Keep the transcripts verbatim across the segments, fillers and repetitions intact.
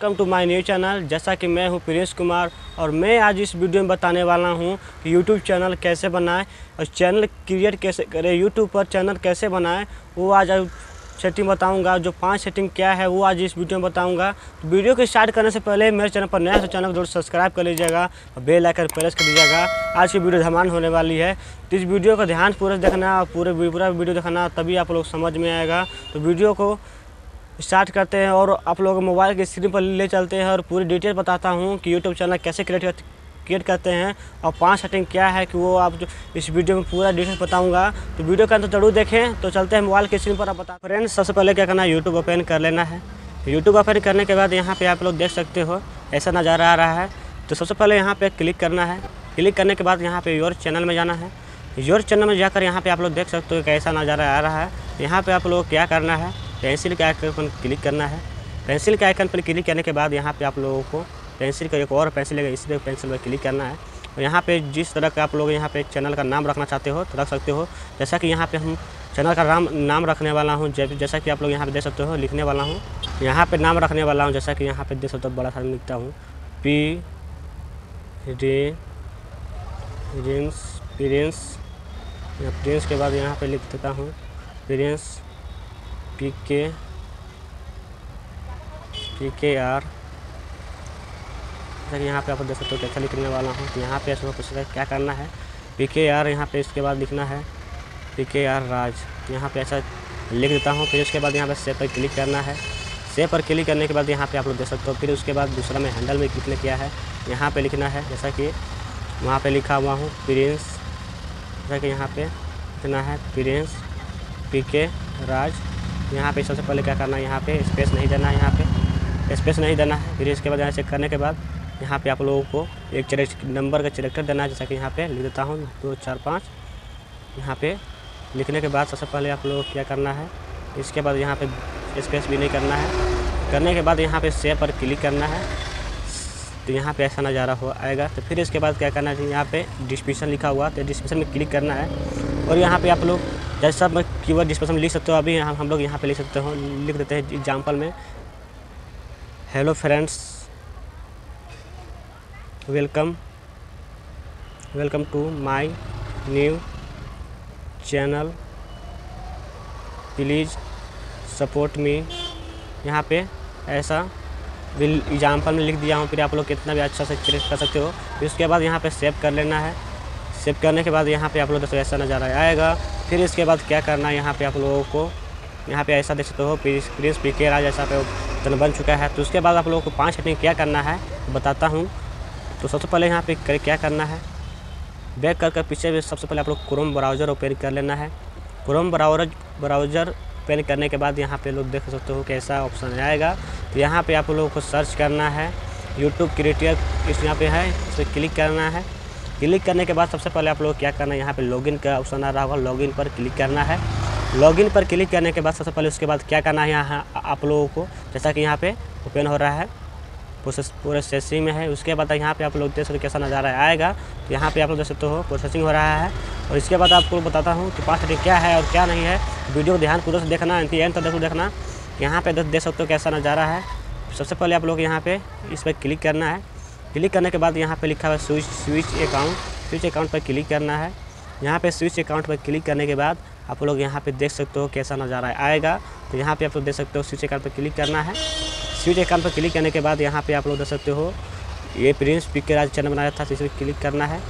Welcome to my new channel. जैसा कि मैं हूं प्रिंस कुमार और मैं आज इस वीडियो में बताने वाला हूं कि यूट्यूब चैनल कैसे बनाएं और चैनल क्रिएट कैसे करें, यूट्यूब पर चैनल कैसे बनाएं वो आज सेटिंग बताऊंगा। जो पांच सेटिंग क्या है वो आज इस वीडियो में बताऊंगा। तो वीडियो को स्टार्ट करने से पहले मेरे चैनल पर नया तो चैनल को जरूर सब्सक्राइब कर लीजिएगा और बेल आइकन प्रेस कर लीजिएगा। आज की वीडियो धमाल होने वाली है, तो इस वीडियो को ध्यान पूर्वक देखना और पूरे पूरा वीडियो देखना, तभी आप लोग समझ में आएगा। तो वीडियो को स्टार्ट करते हैं और आप लोग मोबाइल के स्क्रीन पर ले चलते हैं और पूरी डिटेल बताता हूं कि यूट्यूब चैनल कैसे क्रिएट क्रिएट करते हैं और पांच सेटिंग क्या है कि वो आप जो इस वीडियो में पूरा डिटेल बताऊंगा। तो वीडियो का अंत जरूर देखें। तो चलते हैं मोबाइल के स्क्रीन पर। आप बता फ्रेंड्स, सबसे पहले क्या करना है, यूट्यूब ओपन कर लेना है। यूट्यूब ओपन करने के बाद यहाँ पर आप लोग देख सकते हो ऐसा नज़ारा आ रहा है। तो सबसे पहले यहाँ पर क्लिक करना है। क्लिक करने के बाद यहाँ पर योर चैनल में जाना है। योर चैनल में जाकर यहाँ पर आप लोग देख सकते हो कैसा नज़ारा आ रहा है। यहाँ पर आप लोग क्या करना है, पेंसिल के आइकन पर क्लिक करना है। पेंसिल के आइकन पर क्लिक करने के बाद यहाँ पे आप लोगों को पेंसिल का एक और पेंसिल है, इसलिए पेंसिल पर क्लिक करना है। और यहाँ पे जिस तरह का आप लोग यहाँ पे चैनल का नाम रखना चाहते हो तो रख सकते हो। जैसा कि यहाँ पे हम चैनल का नाम नाम रखने वाला हूँ, जैसा कि आप लोग यहाँ पर देख सकते हो, लिखने वाला हूँ, यहाँ पर नाम रखने वाला हूँ। जैसा कि यहाँ पर देख सकते हो, बड़ा सा लिखता हूँ पी रे प्रिंस प्रिंस प्रिंस के बाद यहाँ पर लिख देता हूँ Prince P K P K R. जैसे यहाँ पर आप देख सकते हो कैसा लिखने वाला हूँ। तो यहाँ पे इसको कुछ क्या करना है, पी के आर यहाँ पे इसके बाद लिखना है पी के आर राज, यहाँ पे ऐसा लिख देता हूँ। फिर उसके बाद यहाँ पे सेव पर क्लिक करना है। सेव पर क्लिक करने के बाद यहाँ पे आप लोग देख सकते हो। फिर उसके बाद दूसरा में हैंडल में लिखने किया है, यहाँ पर लिखना है। जैसा कि वहाँ पर लिखा हुआ हूँ प्रिंस, जैसा कि यहाँ पर लिखना है प्रिंस पी के राज। यहाँ पे सबसे पहले क्या करना है, यहाँ पे स्पेस नहीं देना है, यहाँ पे स्पेस नहीं देना है। फिर इसके बाद यहाँ चेक करने के बाद यहाँ पे आप लोगों को एक नंबर का कैरेक्टर देना है। जैसा कि यहाँ पे लिख देता हूँ दो चार पाँच। यहाँ पे लिखने के बाद सबसे पहले आप लोगों को क्या करना है, इसके बाद यहाँ पे स्पेस भी नहीं करना है। करने के बाद यहाँ पर सेव पर क्लिक करना है। तो यहाँ पर ऐसा नज़ारा हो आएगा। तो फिर इसके बाद क्या करना है, यहाँ पर डिस्क्रिप्शन लिखा हुआ, तो डिस्क्रिप्शन में क्लिक करना है। और यहाँ पर आप लोग जैसा मैं कीवर्ड जिस पर हम लिख सकते हो, अभी हम हम लोग यहाँ पे लिख सकते हो, लिख देते हैं एग्जाम्पल में hello friends, welcome welcome to my new channel, please support me. यहाँ पे ऐसा एग्जाम्पल में लिख दिया हूँ। फिर आप लोग कितना भी अच्छा से क्रिएट कर सकते हो। फिर उसके बाद यहाँ पे सेव कर लेना है। सेव करने के बाद यहाँ पे आप लोग दोस्तों ऐसा नज़ारा आएगा। फिर इसके बाद क्या करना है, यहाँ पे आप लोगों को यहाँ पे ऐसा देख सकते हो प्रिंस पी के राज जैसा पे चैनल बन चुका है। तो उसके बाद आप लोगों को पांच सेटिंग क्या करना है बताता हूँ। तो सबसे पहले यहाँ पे क्या करना है, बैक कर कर पीछे भी सबसे पहले आप लोग क्रोम ब्राउज़र ओपन कर लेना है। क्रोम ब्राउज़र ब्राउज़र ओपन करने के बाद यहाँ पर लोग देख सकते हो कैसा ऑप्शन आएगा। तो यहाँ पर आप लोगों को सर्च करना है यूट्यूब क्रिएटर, इस यहाँ पर है, इस पर क्लिक करना है। क्लिक करने के बाद सबसे पहले आप लोग क्या करना है, यहाँ पे लॉगिन का ऑप्शन आ रहा होगा, लॉगिन पर क्लिक करना है। लॉगिन पर क्लिक करने के बाद सबसे पहले उसके बाद क्या करना है, यहाँ आप लोगों को जैसा कि यहाँ पे ओपन हो रहा है, प्रोसेस प्रोसेसिंग में है। उसके बाद यहाँ पे आप लोग देख सकते हो कैसा नज़ारा आएगा। तो यहाँ पे आप लोग देख सकते हो प्रोसेसिंग हो रहा है। और इसके बाद आपको बताता हूँ कि पाँच सेटिंग क्या है और क्या नहीं है। वीडियो को ध्यानपूर्वक से देखना, एंड तक जरूर देखना। यहाँ पर देख सकते हो कैसा नज़ारा है। सबसे पहले आप लोग यहाँ पर इस पर क्लिक करना है। क्लिक करने के बाद यहाँ पे लिखा हुआ है switch switch account, switch account पर क्लिक करना है। यहाँ पे स्विच अकाउंट पर क्लिक करने के बाद आप लोग यहाँ पे देख सकते हो कैसा नज़ारा आएगा। तो यहाँ पे आप लोग देख सकते हो स्विच अकाउंट पर क्लिक करना है। स्विच अकाउंट पर क्लिक करने के बाद यहाँ पे आप लोग देख सकते हो ये प्रिंस पी के राज चैनल बनाया था, इस पर क्लिक करना है।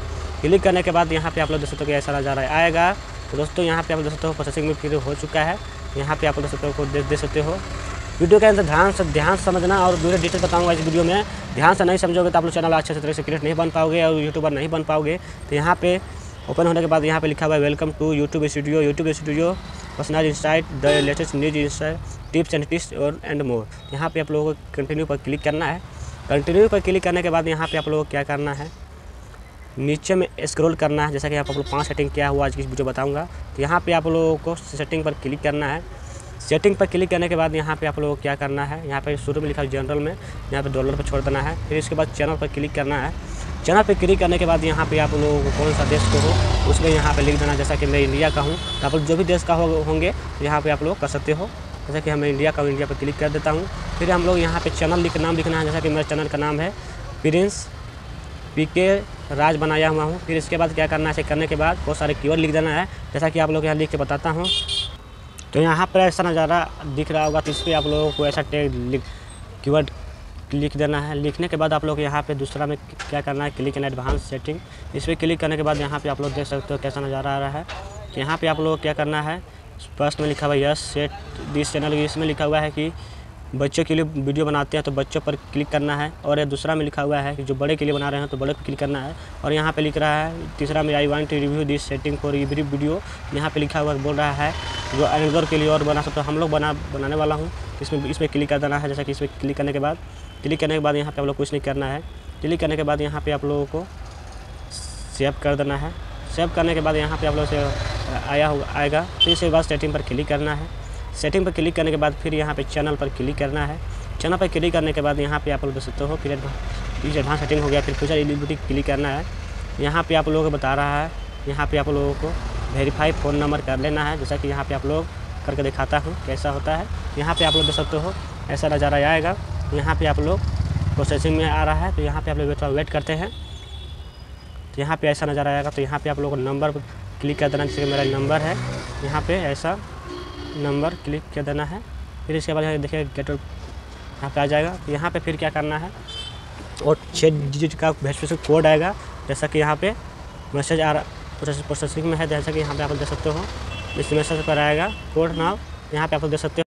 क्लिक करने के बाद यहाँ पर आप लोग देख सकते हो ऐसा नज़ारा आएगा। तो दोस्तों यहाँ पर आप देख सकते हो प्रोसेसिंग में फिर हो चुका है। यहाँ पर आप लोग देख सकते हो देख सकते हो वीडियो के अंदर ध्यान से ध्यान समझना और पूरे डिटेल बताऊंगा। इस वीडियो में ध्यान से नहीं समझोगे तो आप लोग चैनल अच्छे से तरह से क्रिएट नहीं बन पाओगे और यूट्यूबर नहीं बन पाओगे। तो यहाँ पे ओपन होने के बाद यहाँ पे लिखा हुआ है welcome to YouTube studio, YouTube studio personal insight the latest news insight tips and tips और एंड मोर। यहाँ पर आप लोगों को कंटिन्यू पर क्लिक करना है। कंटिन्यू पर क्लिक करने के बाद यहाँ पर आप लोगों को क्या करना है, नीचे में स्क्रॉल करना है। जैसा कि आप लोग पाँच सेटिंग क्या हुआ आज की वीडियो बताऊँगा। तो यहाँ पर आप लोगों को सेटिंग पर क्लिक करना है। सेटिंग पर क्लिक करने के बाद यहाँ पे आप लोगों को क्या करना है, यहाँ पे शुरू में लिखा है जनरल में, यहाँ पे डॉलर पर छोड़ देना है। फिर इसके बाद चैनल पर क्लिक करना है। चैनल पर क्लिक करने के बाद यहाँ पे आप लोगों को कौन सा देश को हो उसमें यहाँ पे लिख देना। जैसा कि मैं इंडिया का हूँ, तो आप लोग जो भी देश का हो होंगे यहाँ पर आप लोग कर सकते हो। जैसा कि हम इंडिया का इंडिया पर क्लिक कर देता हूँ। फिर हम लोग यहाँ पे चैनल लिख नाम लिखना है, जैसा कि मेरा चैनल का नाम है प्रिंस पी के राज बनाया हुआ हूँ। फिर इसके बाद क्या करना है, चेक करने के बाद बहुत सारे कीवर्ड लिख देना है, जैसा कि आप लोग यहाँ लिख के बताता हूँ। तो यहाँ पर ऐसा नज़ारा दिख रहा होगा, तो इस पर आप लोगों को ऐसा टैग लिख कीवर्ड लिख देना है। लिखने के बाद आप लोग यहाँ पे दूसरा में क्या करना है, क्लिक एंड एडवांस सेटिंग, इस पर क्लिक करने के बाद यहाँ पे आप लोग देख सकते हो कैसा नज़ारा आ रहा है। तो यहाँ पे आप लोग क्या करना है, फर्स्ट में लिखा हुआ यस सेट दिस चैनल, इसमें लिखा हुआ है कि बच्चों के लिए वीडियो बनाते हैं तो बच्चों पर क्लिक करना है। और दूसरा में लिखा हुआ है कि जो बड़े के लिए बना रहे हैं तो बड़े पर क्लिक करना है। और यहाँ पे लिख रहा है तीसरा में I want to review this setting for every video, यहाँ पे लिखा हुआ बोल रहा है जो एंकर के लिए और बना सकते हो। हम लोग बना बनाने वाला हूँ, इसमें इसमें क्लिक कर देना है। जैसा कि इसमें क्लिक करने के बाद क्लिक करने के बाद यहाँ पे आप लोग कुछ नहीं करना है। क्लिक करने के बाद यहाँ पे आप लोगों को सेव कर देना है। सेव करने के बाद यहाँ पे आप लोग से आया होगा आएगा, फिर इसके बाद सेटिंग पर क्लिक करना है। सेटिंग पर क्लिक करने के बाद फिर यहाँ पे चैनल पर क्लिक करना है। चैनल पर क्लिक करने के बाद यहाँ पे आप लोग देख सकते हो फिर एडवांस सेटिंग हो गया। फिर फ्यूचर एलिजिबिलिटी क्लिक करना है। यहाँ पर आप लोगों को बता रहा है, यहाँ पर आप लोगों को वेरीफाई फ़ोन नंबर कर लेना है, जैसा कि यहाँ पर आप लोग करके दिखाता हूँ कैसा होता है। यहाँ पर आप लोग देख सकते हो ऐसा नज़ारा आएगा। यहाँ पे आप लोग प्रोसेसिंग में आ रहा है, तो यहाँ पे आप लोग थोड़ा वेट करते हैं। तो यहाँ पे ऐसा नज़र आएगा, तो यहाँ पे आप लोग नंबर पर क्लिक कर देना, जैसे मेरा नंबर है यहाँ पे ऐसा नंबर क्लिक कर देना है। फिर इसके बाद यहाँ देखिए गेट यहाँ पे आ जाएगा। यहाँ पे फिर क्या करना है, और छः डिजिट का वेरिफिकेशन कोड आएगा, जैसा कि यहाँ पर मैसेज आ रहा प्रोसेसिंग में है, जैसा कि यहाँ पर आप लोग देख सकते हो इस मैसेज पर आएगा कोड नाउ, यहाँ पर आप लोग देख सकते हो।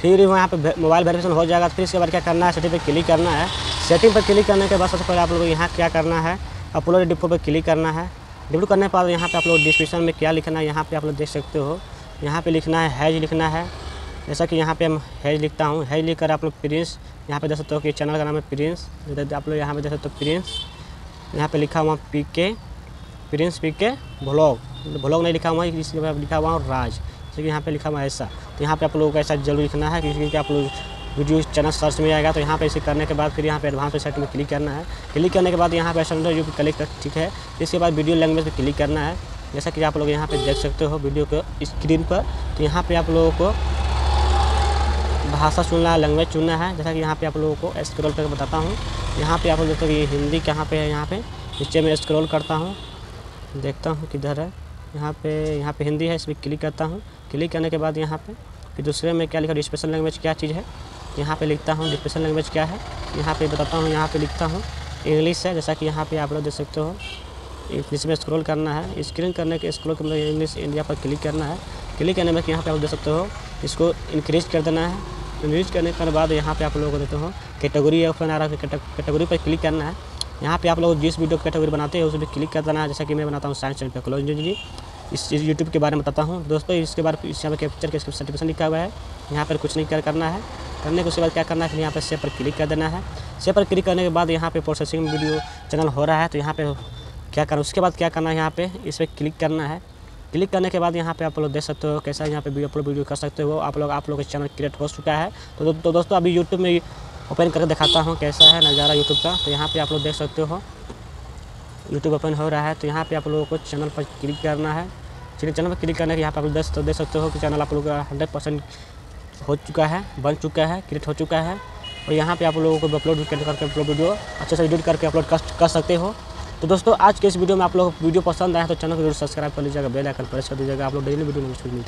फिर वहाँ पे मोबाइल वेरिफिकेशन हो जाएगा। फिर इसके बाद क्या करना है, सेटिंग पर क्लिक करना है। सेटिंग पर क्लिक करने के बाद सबसे पहले आप लोग यहाँ क्या करना है, अपलोड डिफॉल्ट पर क्लिक करना है। डिफॉल्ट करने के बाद यहाँ पे आप लोग डिस्क्रिप्शन में क्या लिखना है, यहाँ पे आप लोग देख सकते हो। यहाँ पे लिखना है हैज लिखना है, जैसा कि यहाँ पे हम हैज लिखता हूँ। हैज लिख कर आप लोग प्रिंस यहाँ पे देख सकते हो कि चैनल का नाम है प्रिंस। आप लोग यहाँ पर देख सकते हो प्रिंस, यहाँ पर लिखा हुआ P K Prince P K blog, blog नहीं लिखा हुआ, इसलिए लिखा हुआ हूँ राज, जैसे कि यहाँ पे लिखा हुआ ऐसा। तो यहाँ पे आप लोगों को ऐसा जरूर लिखना है, क्योंकि आप लोग वीडियो चैनल सर्च में आएगा। तो यहाँ पे इसे करने के बाद फिर यहाँ पे एडवांस सेट में क्लिक करना है। क्लिक करने के बाद यहाँ पे एसेंडर यू क्लिक कर, ठीक है। इसके बाद वीडियो लैंग्वेज पे क्लिक करना है, जैसा कि आप लोग यहाँ पर देख सकते हो वीडियो को स्क्रीन पर। तो यहाँ पर आप लोगों को भाषा चुनना है, लैंग्वेज चुनना है, जैसा कि यहाँ पर आप लोगों को स्क्रॉल करके बताता हूँ। यहाँ पर आप लोग देखते हो ये हिंदी कहाँ पर है, यहाँ पर नीचे में स्क्रॉल करता हूँ, देखता हूँ किधर है। यहाँ पे यहाँ पे हिंदी है, इसमें क्लिक करता हूँ। क्लिक करने के बाद यहाँ पे फिर दूसरे में क्या लिखा, डिस्पेशन लैंग्वेज क्या चीज़ है, यहाँ पे लिखता हूँ डिस्पेशन लैंग्वेज क्या है, यहाँ पे बताता हूँ। यहाँ पे लिखता हूँ इंग्लिश है, जैसा कि यहाँ पे आप लोग देख सकते हो। इसमें स्क्रॉल करना है, स्क्रीन करने के स्क्रॉल के मतलब इंग्लिश इंडिया पर क्लिक करना है। क्लिक करने में यहाँ पर आप देख सकते हो इसको इंक्रीज कर देना है। इंक्रीज करने के बाद यहाँ पर आप लोगों को देते हो कैटेगरी ऑप्शन आ रहा है, कैटेगरी पर क्लिक करना है। यहाँ पे आप लोग जिस वीडियो कैटेगरी बनाते हैं उस पर क्लिक कर देना है, जैसा कि मैं बनाता हूँ साइंस एंड टेक्नोलॉजी। इस यूट्यूब के बारे में बताता हूँ दोस्तों। इसके बाद इस यहाँ पर कैप्चर के सर्टिफिकेशन लिखा हुआ है, यहाँ पर कुछ नहीं कर करना है। करने के उसके बाद क्या करना है, यहाँ पर सेव पर क्लिक कर देना है। सेव पर क्लिक करने के बाद यहाँ पर प्रोसेसिंग वीडियो चैनल हो रहा है, तो यहाँ पर क्या करना, उसके बाद क्या करना है, यहाँ पर इस पर क्लिक करना है। क्लिक करने के बाद यहाँ पे आप लोग देख सकते हो कैसा यहाँ पर अपलोड वीडियो कर सकते हो आप लोग। आप लोग का चैनल क्रिएट हो चुका है। तो दोस्तों अभी यूट्यूब में ओपन करके दिखाता हूँ कैसा है नज़ारा यूट्यूब का। तो यहाँ पे आप लोग देख सकते हो यूट्यूब ओपन हो रहा है। तो यहाँ पे आप लोगों को चैनल पर क्लिक करना है। चलिए चैनल पर क्लिक करने के यहाँ पे आप लोग देख देख सकते हो कि चैनल आप लोगों का हंड्रेड परसेंट हो चुका है, बन चुका है, क्रिएट हो चुका है। और यहाँ पर आप लोगों को अपलोड करके अपलोड वीडियो अच्छे से एडिट करके अपलोड कर सकते हो। तो दोस्तों आज के इस वीडियो में आप लोग वीडियो पसंद आए तो चैनल को जरूर सब्सक्राइब कर लीजिएगा, बेल आइकन प्रेस कर दीजिएगा। आप लोग डेली वीडियो में